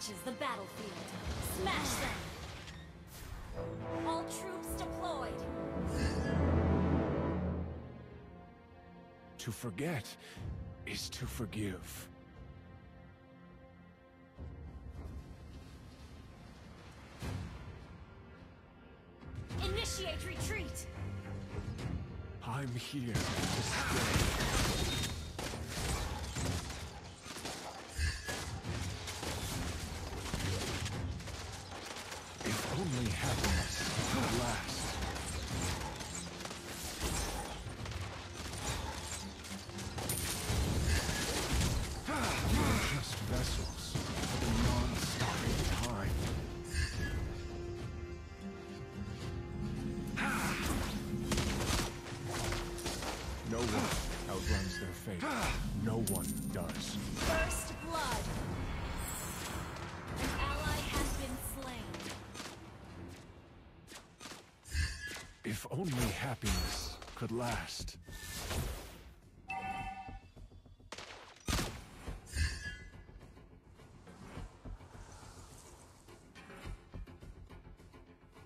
reaches the battlefield. Smash them! All troops deployed! To forget is to forgive. Initiate retreat! I'm here to stay. Only happiness will last. You are just vessels for the non-stopping time. No one outruns their fate. No one does. First blood. An ally has been slain. If only happiness could last.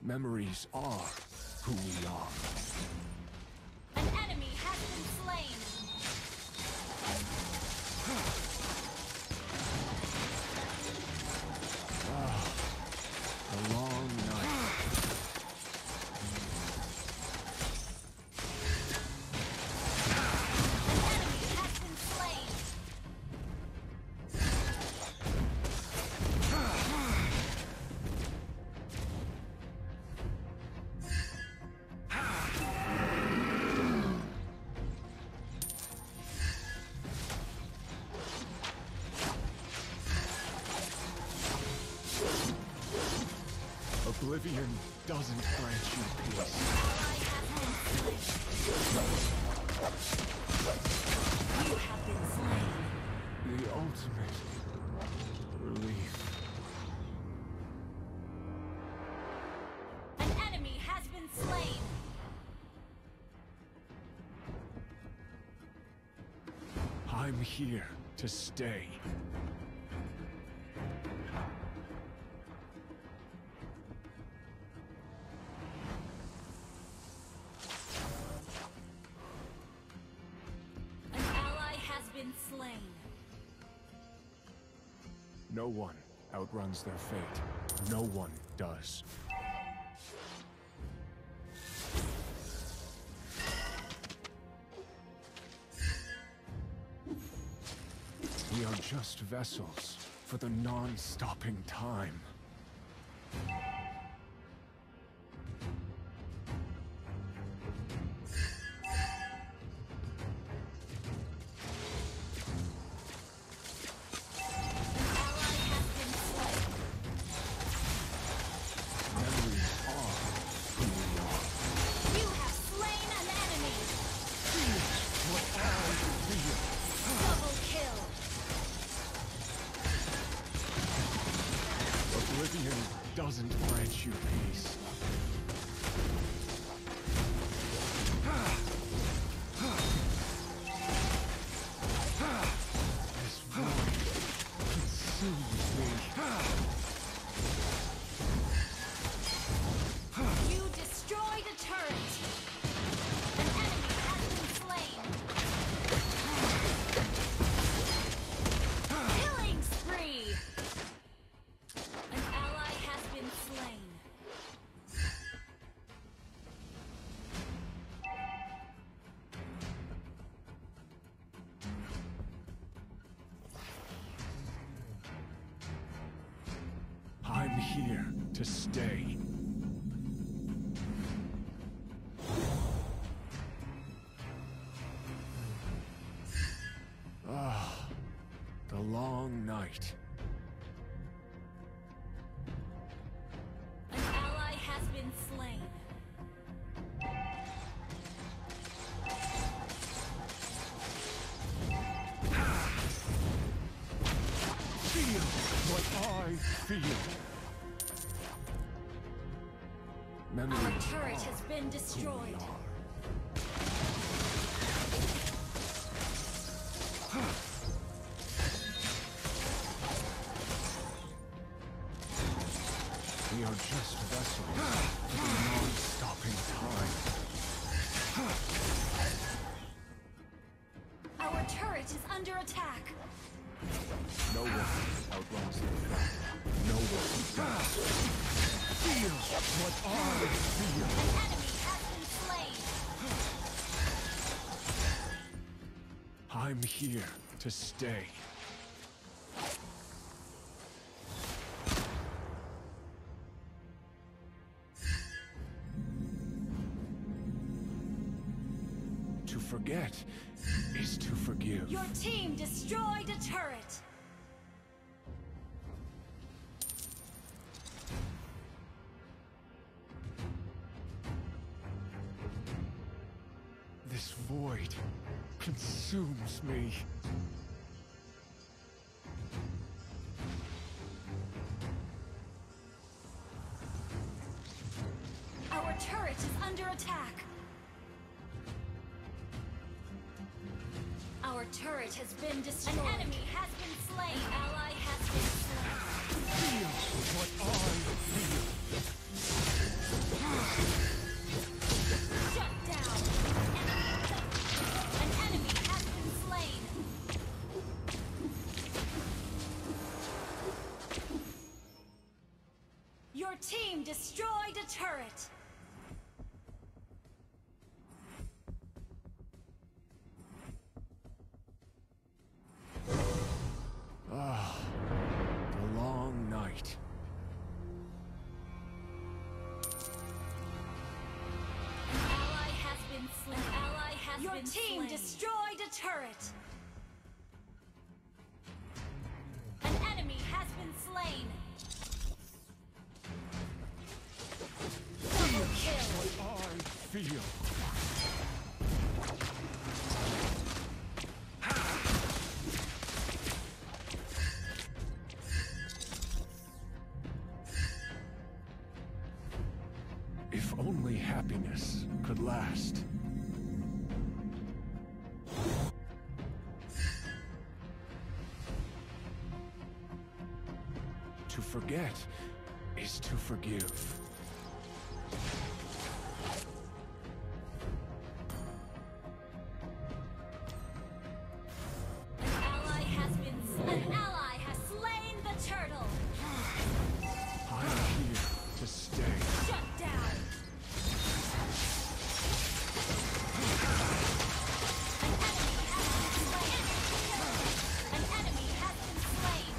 Memories are who we are. An enemy has been slain. A long night. Oblivion doesn't grant you peace. You have been slain. The ultimate relief. An enemy has been slain. I'm here to stay. No one outruns their fate. No one does. We are just vessels for the non-stopping time. Oblivion doesn't grant you peace. This void consumes me. You destroy the turret. An enemy has been slain. Killing spree. I'm here to stay. Ah, the long night. An ally has been slain. Feel what I feel. Memories Our turret has been destroyed. turret is under attack. No weapon outruns the threat. No weapon fast. Feel what I feel. An enemy has been slain. I'm here to stay. To forget is to forgive. Your team destroyed a turret. This void consumes me. Our turret is under attack. Our turret has been destroyed. An enemy has been slain. An ally has been slain. Feel what I feel. Shut down. An enemy has been slain. Your team destroyed a turret. Destroyed a turret. An enemy has been slain. Double kill. What I feel. If only happiness could last. To forget is to forgive. An ally has been slain. An ally has slain the turtle. I am here to stay. Shut down. An enemy has been slain. An enemy has been slain.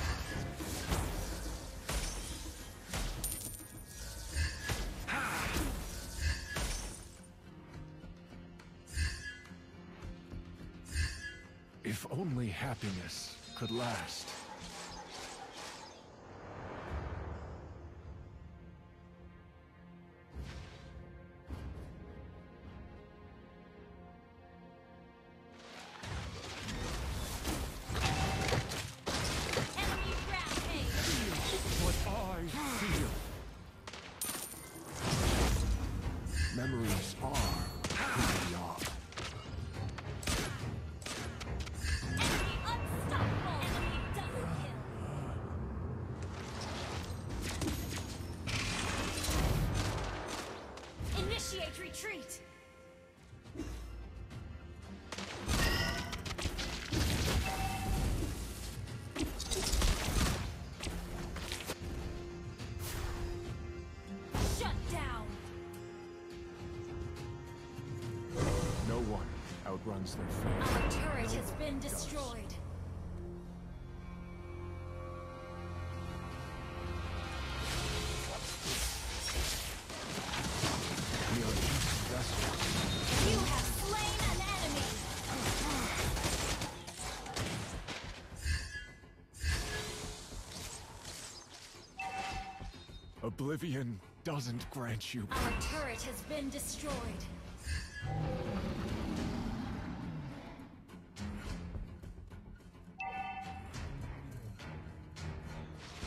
If only happiness could last. Enemy rampage. Feel what I feel. Memories are who we are. Retreat! Shut down! No one outruns their fate. Our turret has been destroyed. Oblivion doesn't grant you peace. Our turret has been destroyed.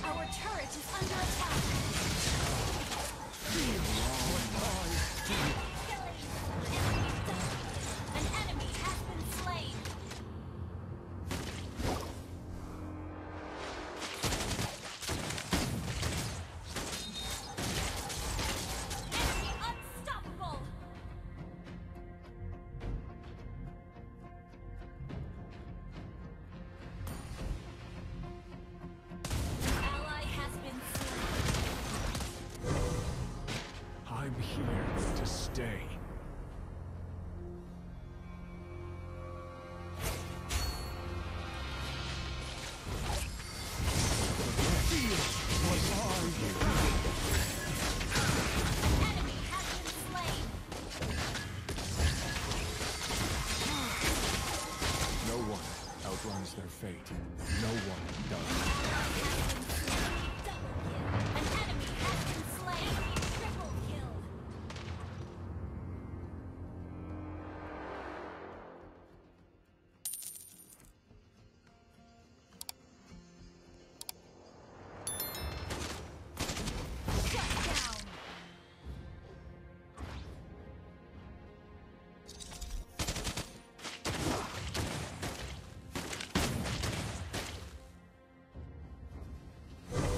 Our turret is under attack. Feel what I feel. An enemy has been slain. their fate. No one does. Double kill. An enemy has been slain. Triple kill. Shut down.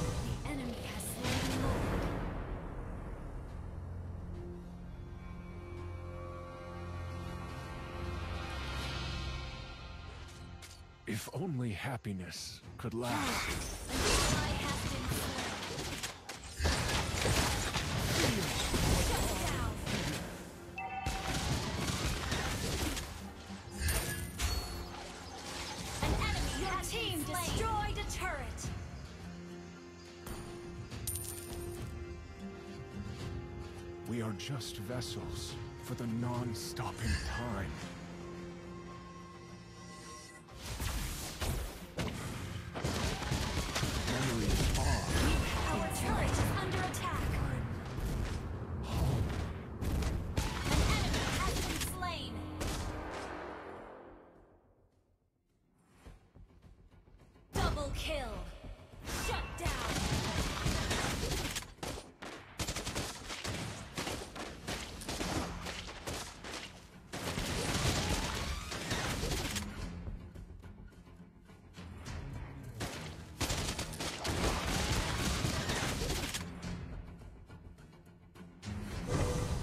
If only happiness could last. An enemy your team destroyed a turret. We are just vessels for the non-stopping time. Kill. Shut down.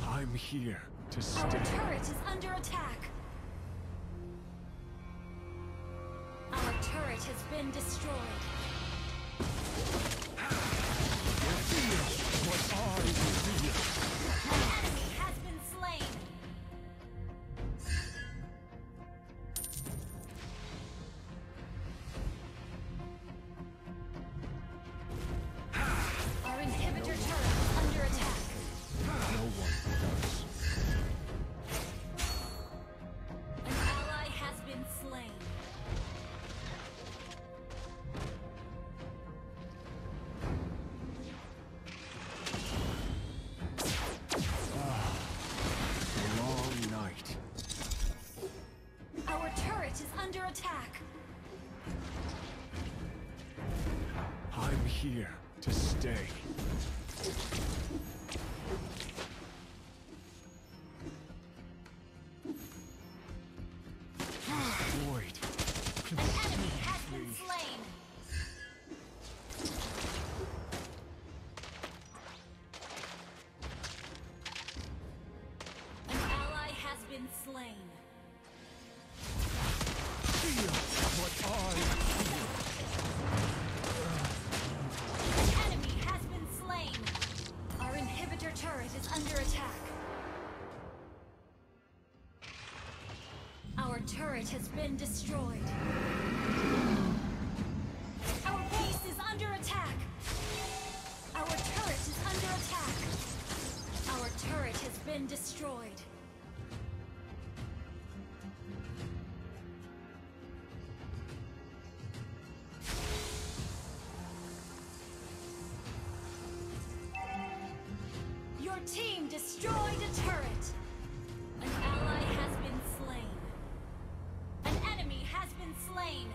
I'm here to stay. Our turret is under attack. It has been destroyed. An enemy has been slain. Our inhibitor turret is under attack. No one does. An ally has been slain. I'm here to stay. Destroyed. An enemy has been slain. An ally has been slain. Feel what I feel. Turret is under attack. Our turret has been destroyed. Our base is under attack. Our turret is under attack. Our turret has been destroyed. Your team destroyed a turret. An ally has been slain. An enemy has been slain.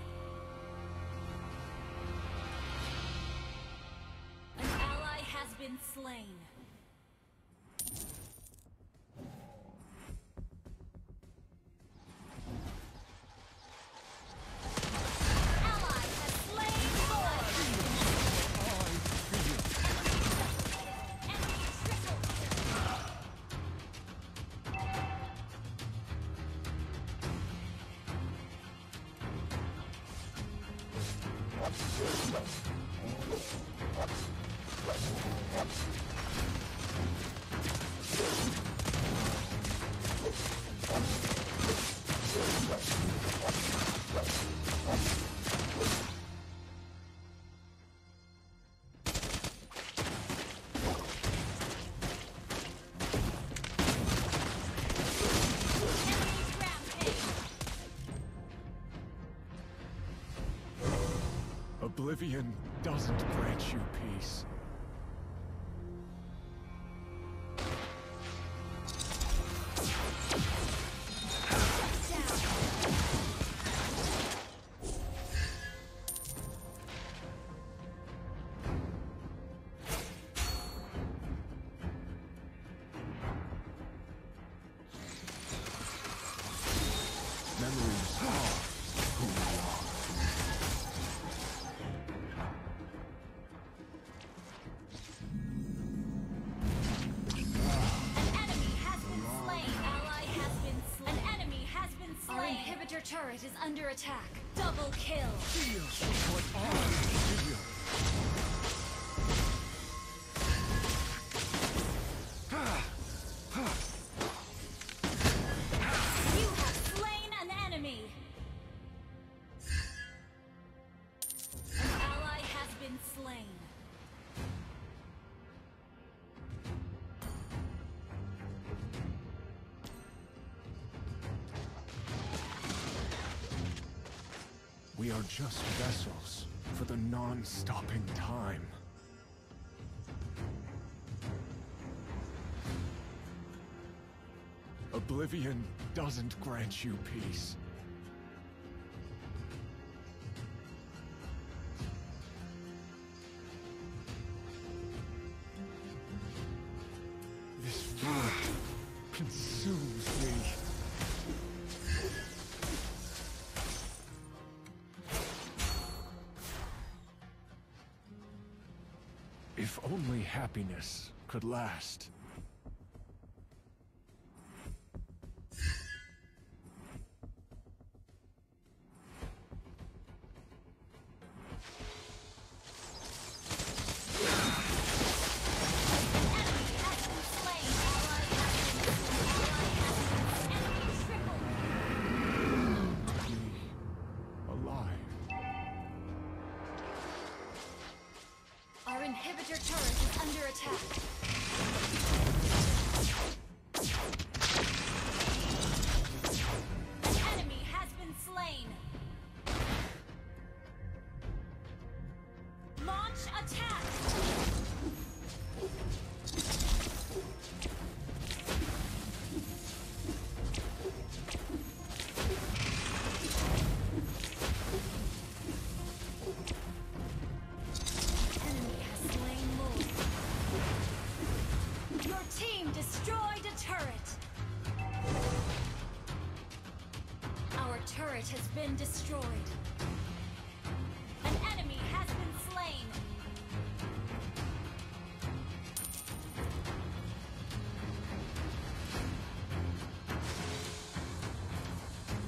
An ally has been slain. Oblivion doesn't grant you peace. Memories are who we are. An enemy has been slain. Ally has been slain. An enemy has been slain. Our inhibitor turret is under attack. Double kill. Feel what I feel. We are just vessels for the non-stopping time. Oblivion doesn't grant you peace. This world consumes me. If only happiness could last. Inhibitor turret is under attack. An enemy has been slain. Launch attack. Turret has been destroyed. An enemy has been slain.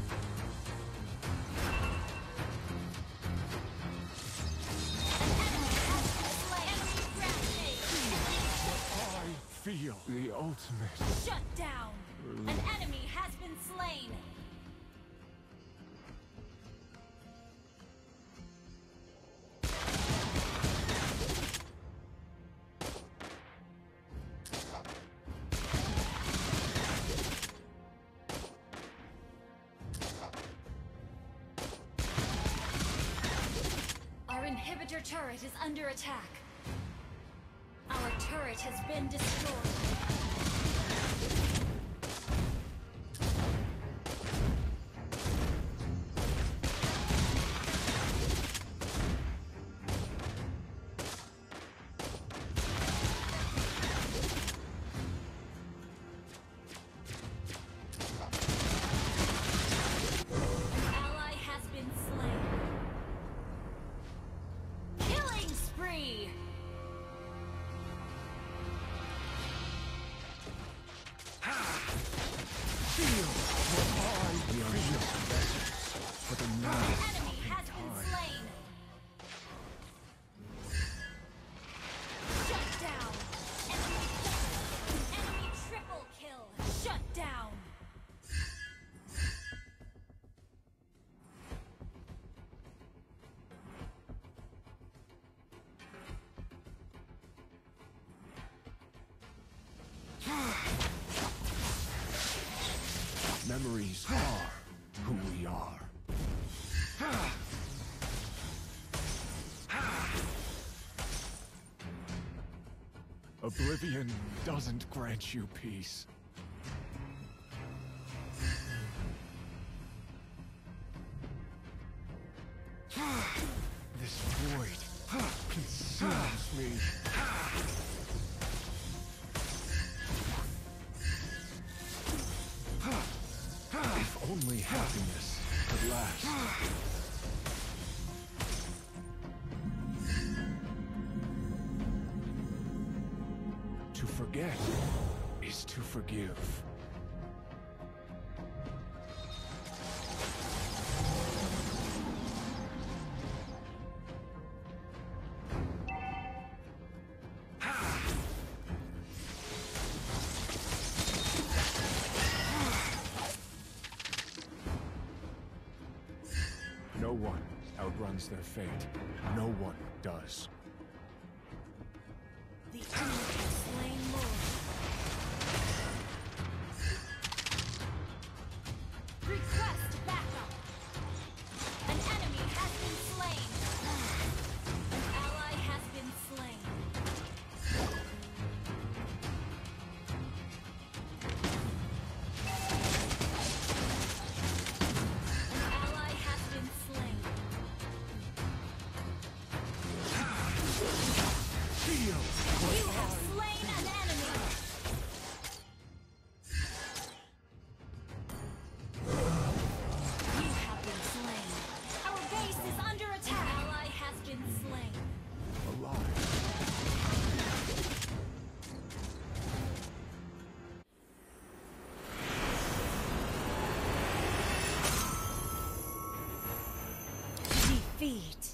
An enemy has been slain. Enemy grounded. Feel the ultimate. Shut down. An enemy has been slain. Inhibitor turret is under attack. Our turret has been destroyed. Memories are who we are. Oblivion doesn't grant you peace. This void consumes me. If only happiness could last. Forget is to forgive. No one outruns their fate. No one does. Feet.